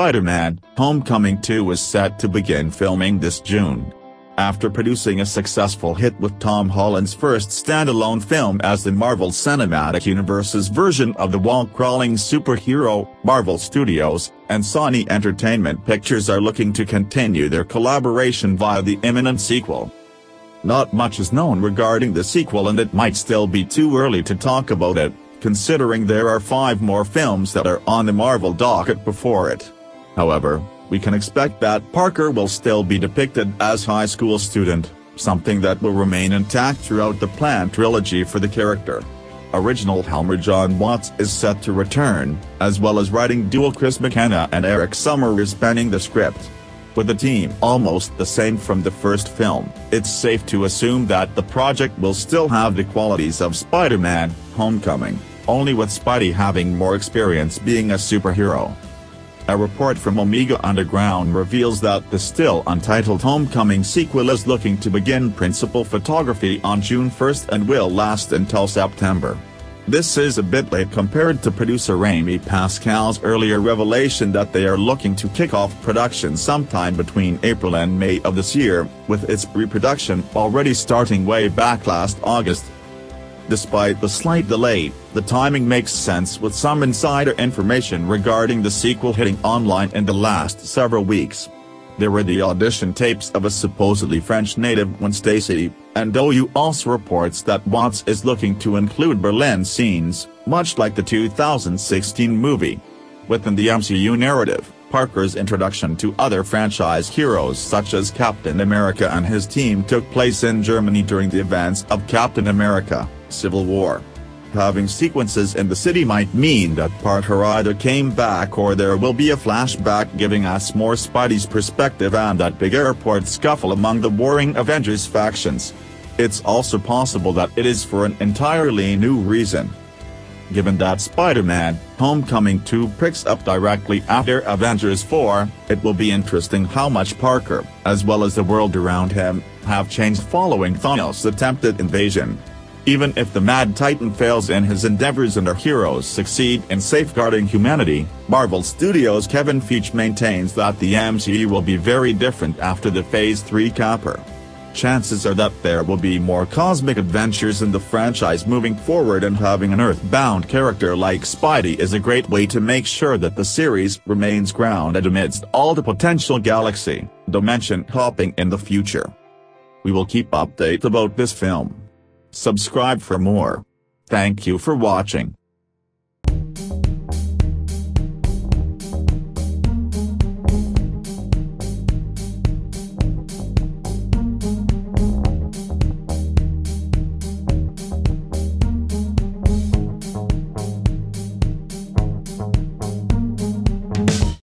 Spider-Man: Homecoming 2 is set to begin filming this June. After producing a successful hit with Tom Holland's first standalone film as the Marvel Cinematic Universe's version of the wall-crawling superhero, Marvel Studios and Sony Entertainment Pictures are looking to continue their collaboration via the imminent sequel. Not much is known regarding the sequel, and it might still be too early to talk about it, considering there are 5 more films that are on the Marvel docket before it. However, we can expect that Parker will still be depicted as high school student, something that will remain intact throughout the planned trilogy for the character. Original helmer John Watts is set to return, as well as writing duo Chris McKenna and Eric Summers penning the script. With the team almost the same from the first film, it's safe to assume that the project will still have the qualities of Spider-Man: Homecoming, only with Spidey having more experience being a superhero. A report from Omega Underground reveals that the still untitled Homecoming sequel is looking to begin principal photography on June 1st and will last until September. This is a bit late compared to producer Amy Pascal's earlier revelation that they are looking to kick off production sometime between April and May of this year, with its pre-production already starting way back last August. Despite the slight delay, the timing makes sense with some insider information regarding the sequel hitting online in the last several weeks. There were the audition tapes of a supposedly French native Gwen Stacy, and OU also reports that Watts is looking to include Berlin scenes, much like the 2016 movie. Within the MCU narrative, Parker's introduction to other franchise heroes such as Captain America and his team took place in Germany during the events of Captain America: Civil War. Having sequences in the city might mean that Parker either came back or there will be a flashback, giving us more Spidey's perspective and that big airport scuffle among the warring Avengers factions. It's also possible that it is for an entirely new reason. Given that Spider-Man: Homecoming 2 picks up directly after Avengers 4, it will be interesting how much Parker, as well as the world around him, have changed following Thanos' attempted invasion. Even if the Mad Titan fails in his endeavors and our heroes succeed in safeguarding humanity, Marvel Studios' Kevin Feige maintains that the MCU will be very different after the Phase 3 capper. Chances are that there will be more cosmic adventures in the franchise moving forward, and having an earthbound character like Spidey is a great way to make sure that the series remains grounded amidst all the potential galaxy, dimension hopping in the future. We will keep updates about this film. Subscribe for more. Thank you for watching.